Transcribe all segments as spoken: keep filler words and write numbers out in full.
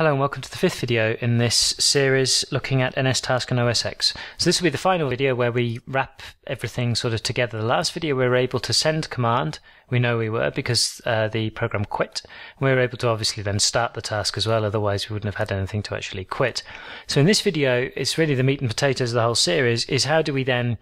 Hello and welcome to the fifth video in this series looking at NSTask and O S X. So this will be the final video where we wrap everything sort of together. The last video we were able to send command, we know we were because uh, the program quit. We were able to obviously then start the task as well, otherwise we wouldn't have had anything to actually quit. So in this video, it's really the meat and potatoes of the whole series is how do we then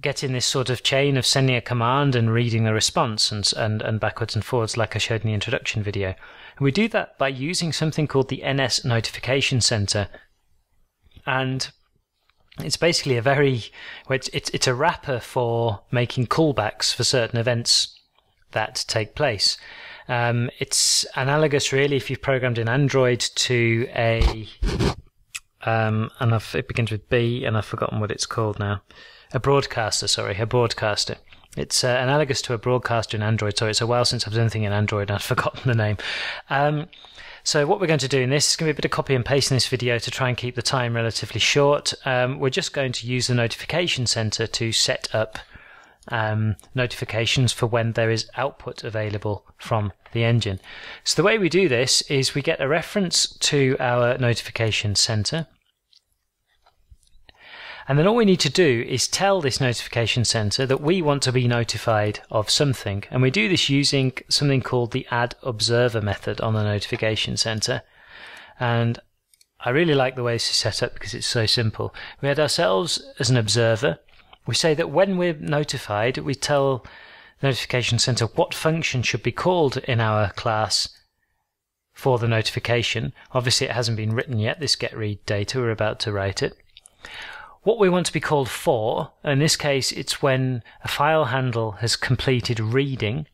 get in this sort of chain of sending a command and reading the response and, and, and backwards and forwards like I showed in the introduction video. And we do that by using something called the N S Notification Center. And it's basically a very, it's, it's, it's a wrapper for making callbacks for certain events that take place. Um, it's analogous really if you've programmed in Android to a, um, and I've, it begins with B and I've forgotten what it's called now. A broadcaster, sorry, a broadcaster. It's uh, analogous to a broadcaster in Android, so it's a while since I've done anything in Android and I've forgotten the name. Um, so what we're going to do in this is going to be a bit of copy and paste in this video to try and keep the time relatively short. Um, we're just going to use the notification center to set up um, notifications for when there is output available from the engine. So the way we do this is we get a reference to our notification center. And then all we need to do is tell this notification center that we want to be notified of something. And we do this using something called the add observer method on the notification center. And I really like the way this is set up because it's so simple. We add ourselves as an observer. We say that when we're notified, we tell the notification center what function should be called in our class for the notification. Obviously, it hasn't been written yet, this getRead data. We're about to write it. What we want to be called for, in this case it's when a file handle has completed reading.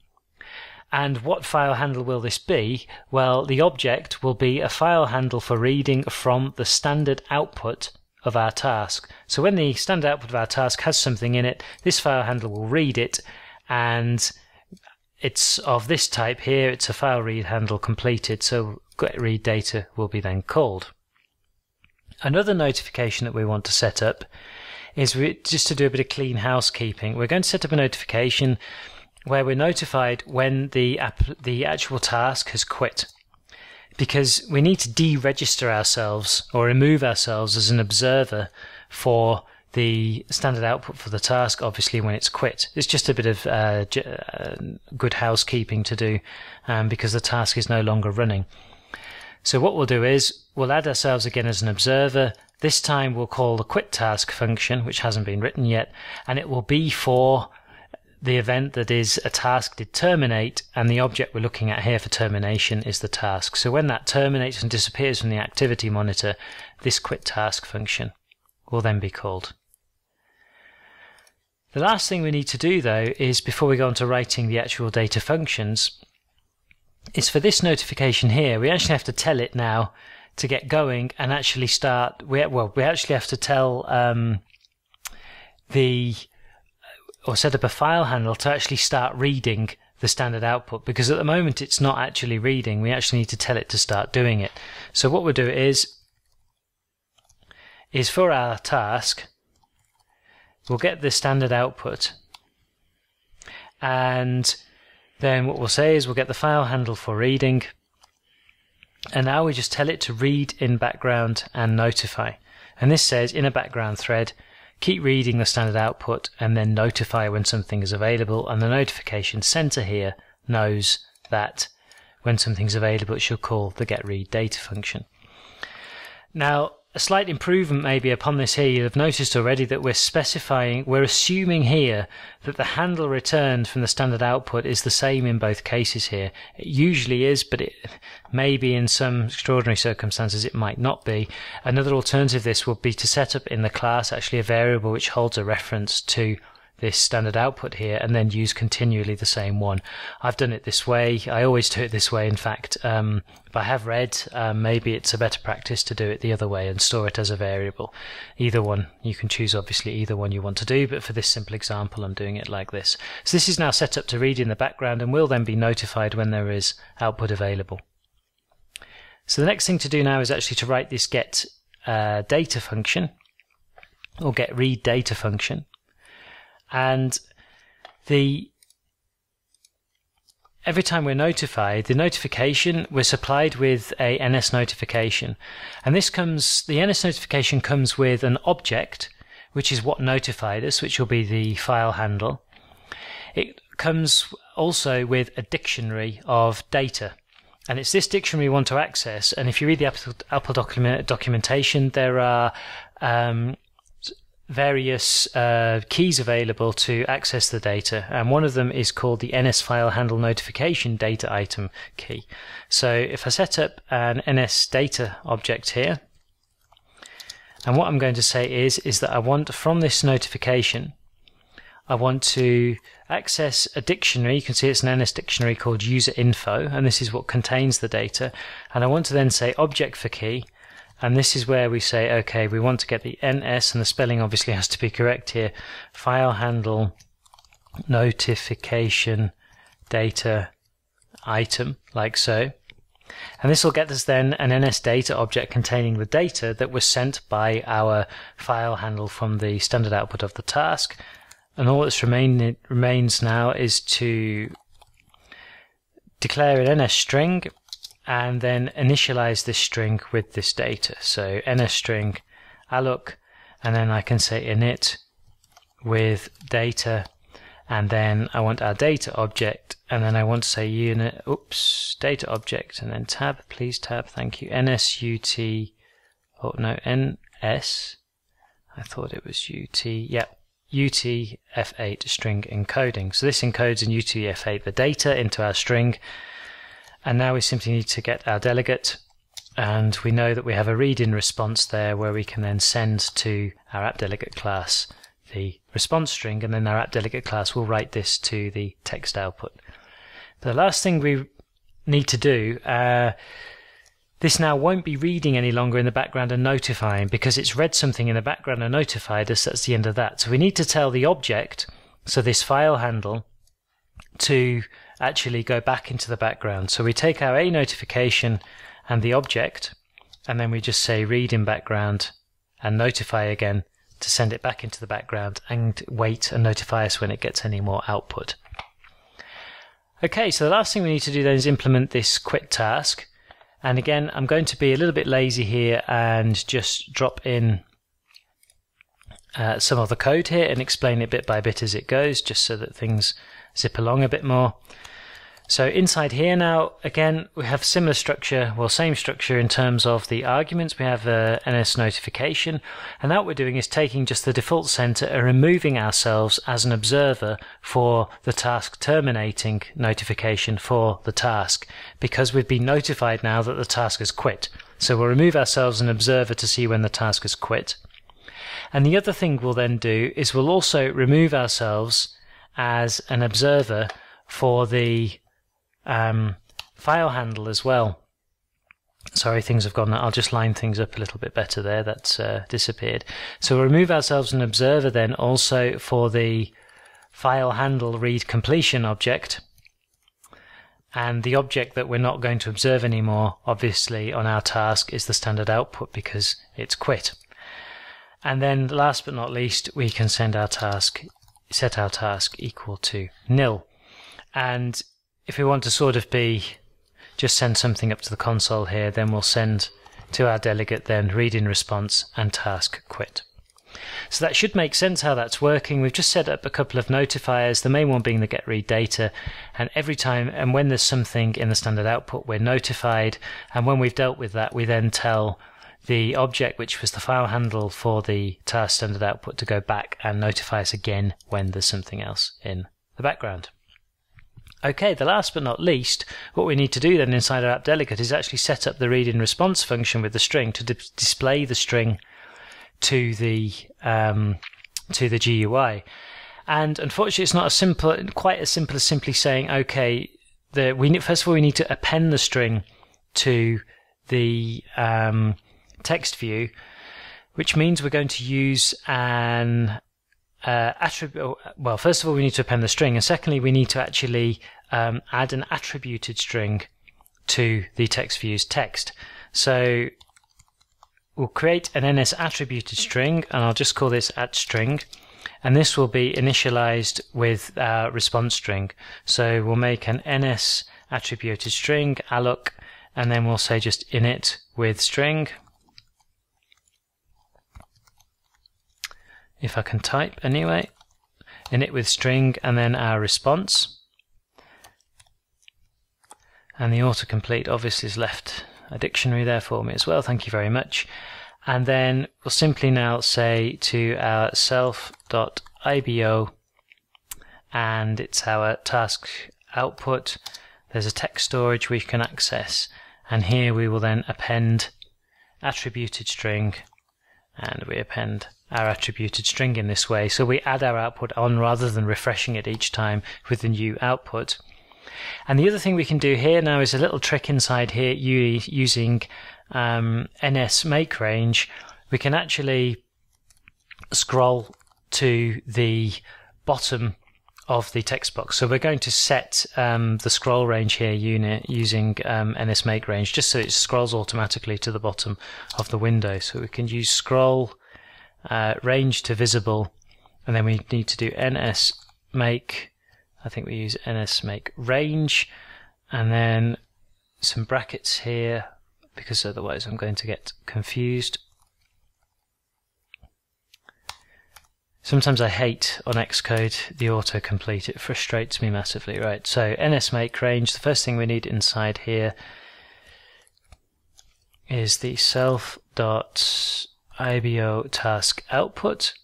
And what file handle will this be? Well, the object will be a file handle for reading from the standard output of our task. So when the standard output of our task has something in it, this file handle will read it, and it's of this type here, it's a file read handle completed, so getRead data will be then called. Another notification that we want to set up is we, just to do a bit of clean housekeeping. We're going to set up a notification where we're notified when the, app, the actual task has quit, because we need to deregister ourselves or remove ourselves as an observer for the standard output for the task, obviously, when it's quit. It's just a bit of uh, j uh, good housekeeping to do um, because the task is no longer running. So what we'll do is we'll add ourselves again as an observer. This time we'll call the quit task function, which hasn't been written yet, and it will be for the event that is a task did terminate, and the object we're looking at here for termination is the task. So when that terminates and disappears from the activity monitor, this quit task function will then be called. The last thing we need to do though is, before we go on to writing the actual data functions, is for this notification here, we actually have to tell it now to get going and actually start. We, well, we actually have to tell um, the or set up a file handle to actually start reading the standard output, because at the moment it's not actually reading. We actually need to tell it to start doing it. So what we'll do is is for our task, we'll get the standard output, and then what we'll say is we'll get the file handle for reading, and now we just tell it to read in background and notify. And this says in a background thread, keep reading the standard output and then notify when something is available, and the notification center here knows that when something's available it should call the getReadData function. Now a slight improvement maybe upon this here, you'll have noticed already that we're specifying, we're assuming here that the handle returned from the standard output is the same in both cases here. It usually is, but it may be in some extraordinary circumstances it might not be. Another alternative to this would be to set up in the class actually a variable which holds a reference to this standard output here, and then use continually the same one. I've done it this way. I always do it this way, in fact. Um, if I have read, uh, maybe it's a better practice to do it the other way and store it as a variable. Either one. You can choose, obviously, either one you want to do, but for this simple example, I'm doing it like this. So this is now set up to read in the background and will then be notified when there is output available. So the next thing to do now is actually to write this get uh, data function, or get read data function. And the every time we're notified, the notification, we're supplied with a N S notification. And this comes, the N S notification comes with an object, which is what notified us, which will be the file handle. It comes also with a dictionary of data. And it's this dictionary we want to access. And if you read the Apple, Apple document, documentation, there are um, various uh, keys available to access the data. And one of them is called the N S file handle notification data item key. So if I set up an N S data object here, and what I'm going to say is, is that I want from this notification, I want to access a dictionary. You can see it's an N S dictionary called user info, and this is what contains the data. And I want to then say object for key, and this is where we say, okay, we want to get the N S, and the spelling obviously has to be correct here, file handle notification data item, like so. And this will get us then an N S data object containing the data that was sent by our file handle from the standard output of the task. And all that's remain, remains now is to declare an N S string and then initialize this string with this data. So N S string alloc, and then I can say init with data, and then I want our data object, and then I want to say unit, oops, data object, and then tab, please tab, thank you, N S U T, oh no, N S, I thought it was U T, yeah. U T F eight string encoding. So this encodes in U T F eight the data into our string, and now we simply need to get our delegate, and we know that we have a read-in response there where we can then send to our app delegate class the response string, and then our app delegate class will write this to the text output. The last thing we need to do, uh, this now won't be reading any longer in the background and notifying, because it's read something in the background and notified us. That's the end of that. So we need to tell the object, so this file handle, to actually go back into the background. So we take our A notification and the object, and then we just say read in background and notify again to send it back into the background and wait and notify us when it gets any more output. Okay, so the last thing we need to do then is implement this quit task. And again, I'm going to be a little bit lazy here and just drop in uh, some of the code here and explain it bit by bit as it goes, just so that things zip along a bit more. So inside here now, again, we have similar structure, well, same structure in terms of the arguments. We have a N S notification, and that what we're doing is taking just the default center and removing ourselves as an observer for the task terminating notification for the task, because we've been notified now that the task has quit. So we'll remove ourselves an observer to see when the task has quit. And the other thing we'll then do is we'll also remove ourselves as an observer for the Um, file handle as well. Sorry, things have gone, I'll just line things up a little bit better there, that's uh, disappeared. So we'll remove ourselves an observer then also for the file handle read completion object, and the object that we're not going to observe anymore obviously on our task is the standard output because it's quit. And then last but not least, we can send our task, set our task equal to nil, and if we want to sort of be, just send something up to the console here, then we'll send to our delegate then read in response and task quit. So that should make sense how that's working. We've just set up a couple of notifiers, the main one being the get read data, and every time and when there's something in the standard output we're notified, and when we've dealt with that we then tell the object, which was the file handle for the task standard output, to go back and notify us again when there's something else in the background. Okay, the last but not least, what we need to do then inside our app delegate is actually set up the read in response function with the string to di display the string to the um, to the G U I. And unfortunately, it's not as simple, quite as simple as simply saying, okay, the, we first of all we need to append the string to the um, text view, which means we're going to use an Uh, attribute. Well, first of all, we need to append the string, and secondly, we need to actually um, add an attributed string to the text view's text. So we'll create an N S attributed string, and I'll just call this at string, and this will be initialized with uh, response string. So we'll make an N S attributed string alloc, and then we'll say just init with string. If I can type anyway, init with string, and then our response. And the autocomplete obviously has left a dictionary there for me as well, thank you very much. And then we'll simply now say to our self.ibo, and it's our task output. There's a text storage we can access, and here we will then append attributed string, and we append our attributed string in this way. So we add our output on rather than refreshing it each time with the new output. And the other thing we can do here now is a little trick inside here using um, NSMakeRange. We can actually scroll to the bottom of the text box. So we're going to set um, the scroll range here unit using um, NSMakeRange, just so it scrolls automatically to the bottom of the window. So we can use scroll uh, range to visible, and then we need to do NSMake. I think we use NSMakeRange, and then some brackets here because otherwise I'm going to get confused. Sometimes I hate on Xcode the autocomplete, it frustrates me massively. Right, so NSMakeRange, the first thing we need inside here is the self.ibo task output,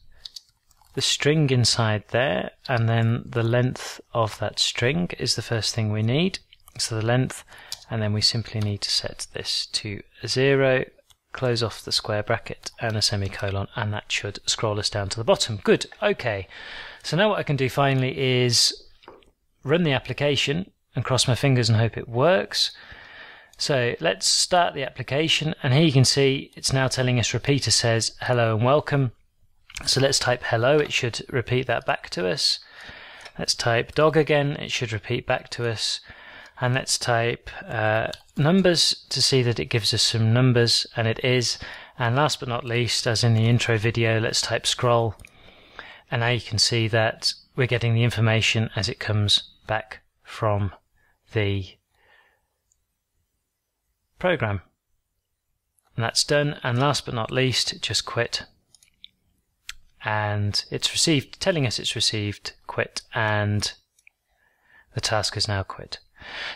the string inside there, and then the length of that string is the first thing we need. So the length, and then we simply need to set this to zero. Close off the square bracket and a semicolon, and that should scroll us down to the bottom. Good, okay. So now what I can do finally is run the application and cross my fingers and hope it works. So let's start the application, and here you can see it's now telling us repeater says hello and welcome. So let's type hello, it should repeat that back to us. Let's type dog again, it should repeat back to us. And let's type uh, numbers to see that it gives us some numbers, and it is. And last but not least, as in the intro video, let's type scroll, and now you can see that we're getting the information as it comes back from the program. And that's done, and last but not least, just quit, and it's received, telling us it's received, quit, and the task is now quit.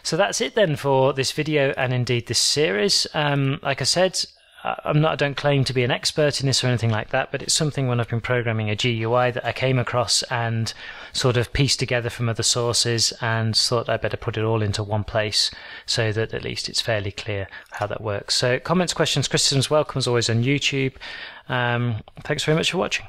So that's it then for this video and indeed this series. Um, like I said, I'm not, I don't claim to be an expert in this or anything like that, but it's something when I've been programming a G U I that I came across and sort of pieced together from other sources and thought I'd better put it all into one place so that at least it's fairly clear how that works. So comments, questions, criticisms, welcome as always on YouTube. Um, thanks very much for watching.